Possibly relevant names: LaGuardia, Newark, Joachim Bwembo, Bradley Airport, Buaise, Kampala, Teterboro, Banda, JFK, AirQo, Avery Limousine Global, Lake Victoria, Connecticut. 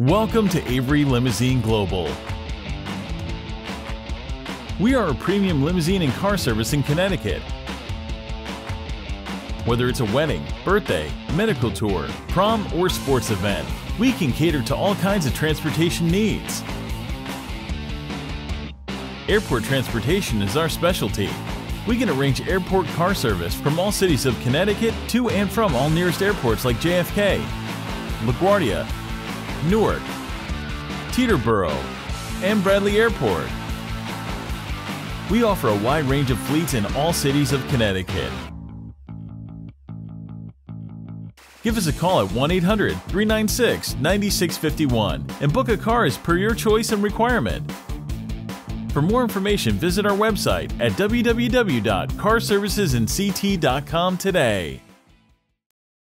Welcome to Avery Limousine Global. We are a premium limousine and car service in Connecticut. Whether it's a wedding, birthday, medical tour, prom, or sports event, we can cater to all kinds of transportation needs. Airport transportation is our specialty. We can arrange airport car service from all cities of Connecticut to and from all nearest airports like JFK, LaGuardia, Newark, Teterboro, and Bradley Airport. We offer a wide range of fleets in all cities of Connecticut. Give us a call at 1-800-396-9651 and book a car as per your choice and requirement. For more information, visit our website at www.carservicesnct.com today.